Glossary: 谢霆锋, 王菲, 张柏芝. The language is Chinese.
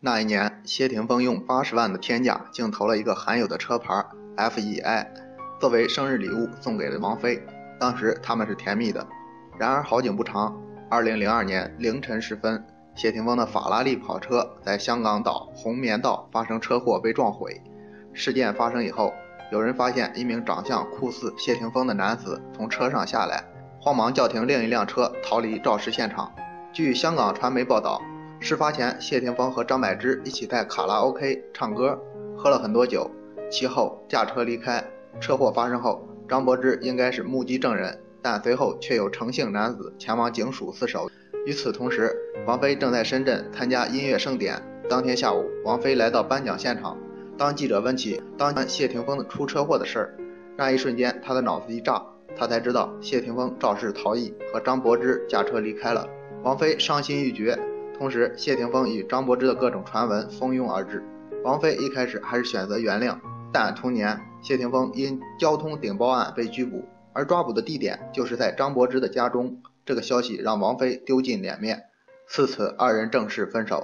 那一年，谢霆锋用80万的天价竟投了一个罕有的车牌 FEI 作为生日礼物送给了王菲，当时他们是甜蜜的。然而好景不长，2002年凌晨时分，谢霆锋的法拉利跑车在香港岛红棉道发生车祸被撞毁。事件发生以后，有人发现一名长相酷似谢霆锋的男子从车上下来，慌忙叫停另一辆车逃离肇事现场。据香港传媒报道，事发前谢霆锋和张柏芝一起在卡拉 OK 唱歌，喝了很多酒，其后驾车离开。车祸发生后，张柏芝应该是目击证人，但随后却有诚信男子前往警署自首。与此同时，王菲正在深圳参加音乐盛典。当天下午，王菲来到颁奖现场，当记者问起当年谢霆锋出车祸的事儿，那一瞬间他的脑子一炸，他才知道谢霆锋肇事逃逸和张柏芝驾车离开了。王菲伤心欲绝，同时谢霆锋与张柏芝的各种传闻蜂拥而至。王菲一开始还是选择原谅，但同年谢霆锋因交通顶包案被拘捕，而抓捕的地点就是在张柏芝的家中。这个消息让王菲丢尽脸面，自此二人正式分手。